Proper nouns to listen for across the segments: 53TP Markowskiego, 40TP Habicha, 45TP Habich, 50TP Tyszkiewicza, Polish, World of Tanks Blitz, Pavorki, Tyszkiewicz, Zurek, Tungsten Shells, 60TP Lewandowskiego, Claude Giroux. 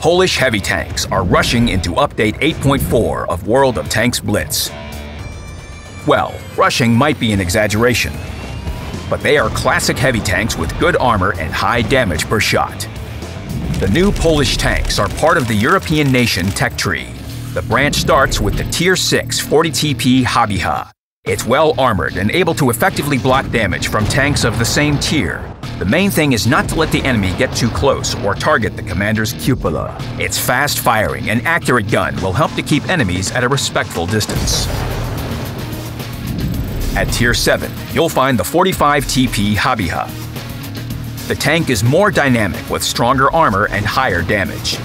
Polish heavy tanks are rushing into Update 8.4 of World of Tanks Blitz. Well, rushing might be an exaggeration, but they are classic heavy tanks with good armor and high damage per shot. The new Polish tanks are part of the European nation tech tree. The branch starts with the Tier 6 40TP Habicha. It's well armored and able to effectively block damage from tanks of the same tier. The main thing is not to let the enemy get too close or target the commander's cupola. Its fast firing and accurate gun will help to keep enemies at a respectful distance. At Tier 7, you'll find the 45TP Habicha. The tank is more dynamic with stronger armor and higher damage.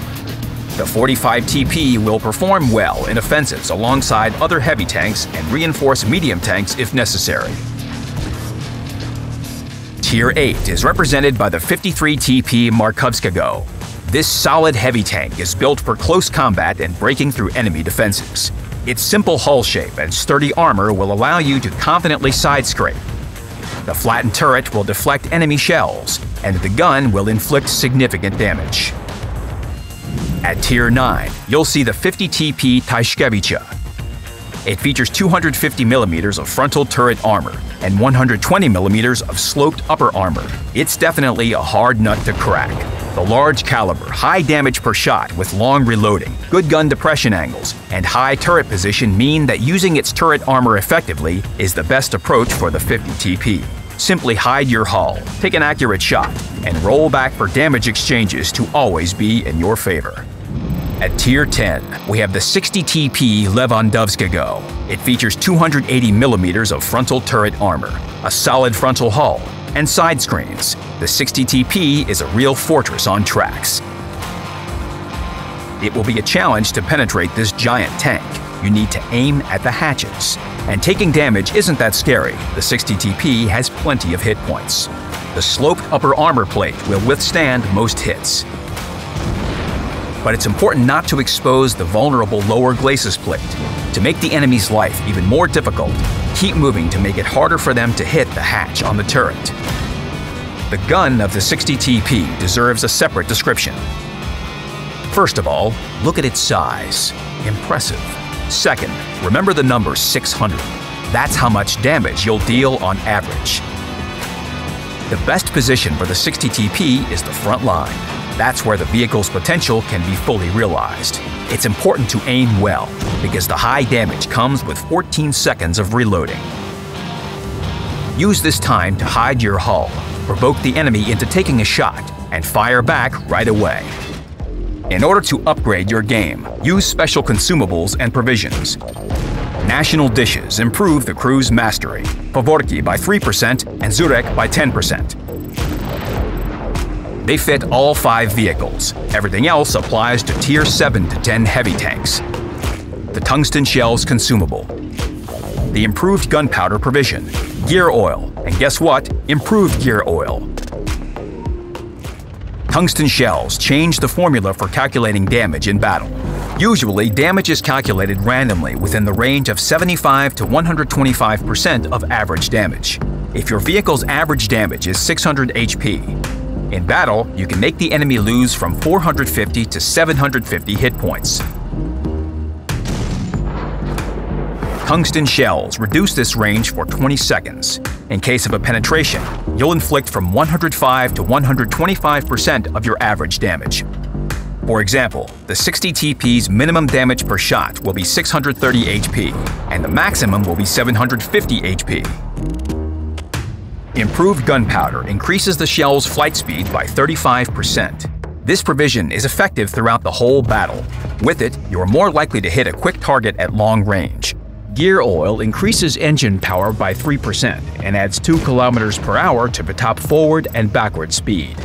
The 45TP will perform well in offensives alongside other heavy tanks and reinforce medium tanks if necessary. Tier 8 is represented by the 53TP Markowskiego. This solid heavy tank is built for close combat and breaking through enemy defenses. Its simple hull shape and sturdy armor will allow you to confidently side-scrape. The flattened turret will deflect enemy shells, and the gun will inflict significant damage. At Tier 9, you'll see the 50TP Tyszkiewicza. It features 250mm of frontal turret armor and 120mm of sloped upper armor. It's definitely a hard nut to crack. The large caliber, high damage per shot with long reloading, good gun depression angles, and high turret position mean that using its turret armor effectively is the best approach for the 50TP. Simply hide your hull, take an accurate shot, and roll back for damage exchanges to always be in your favor. At Tier 10, we have the 60TP Lewandowskiego. It features 280mm of frontal turret armor, a solid frontal hull, and side screens. The 60TP is a real fortress on tracks. It will be a challenge to penetrate this giant tank. You need to aim at the hatches. And taking damage isn't that scary. The 60TP has plenty of hit points. The sloped upper armor plate will withstand most hits. But it's important not to expose the vulnerable lower glacis plate. To make the enemy's life even more difficult, keep moving to make it harder for them to hit the hatch on the turret. The gun of the 60TP deserves a separate description. First of all, look at its size. Impressive. Second, remember the number 600. That's how much damage you'll deal on average. The best position for the 60TP is the front line. That's where the vehicle's potential can be fully realized. It's important to aim well, because the high damage comes with 14 seconds of reloading. Use this time to hide your hull, provoke the enemy into taking a shot, and fire back right away. In order to upgrade your game, use special consumables and provisions. National dishes improve the crew's mastery, Pavorki by 3% and Zurek by 10%. They fit all 5 vehicles. Everything else applies to Tier 7 to 10 heavy tanks. The tungsten shell's consumable. The improved gunpowder provision. Gear oil. And guess what? Improved gear oil. Tungsten shells change the formula for calculating damage in battle. Usually, damage is calculated randomly within the range of 75 to 125% of average damage. If your vehicle's average damage is 600 HP, in battle, you can make the enemy lose from 450 to 750 hit points. Tungsten shells reduce this range for 20 seconds. In case of a penetration, you'll inflict from 105 to 125% of your average damage. For example, the 60TP's minimum damage per shot will be 630 HP, and the maximum will be 750 HP. Improved gunpowder increases the shell's flight speed by 35%. This provision is effective throughout the whole battle. With it, you're more likely to hit a quick target at long range. Gear oil increases engine power by 3% and adds 2 km/h to the top forward and backward speed.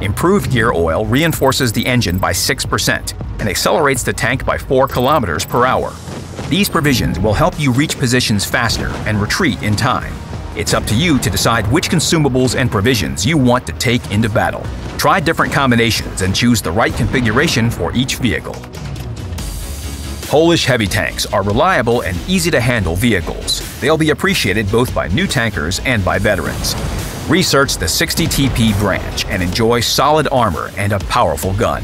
Improved gear oil reinforces the engine by 6% and accelerates the tank by 4 km/h. These provisions will help you reach positions faster and retreat in time. It's up to you to decide which consumables and provisions you want to take into battle. Try different combinations and choose the right configuration for each vehicle. Polish heavy tanks are reliable and easy-to-handle vehicles. They'll be appreciated both by new tankers and by veterans. Research the 60TP branch and enjoy solid armor and a powerful gun.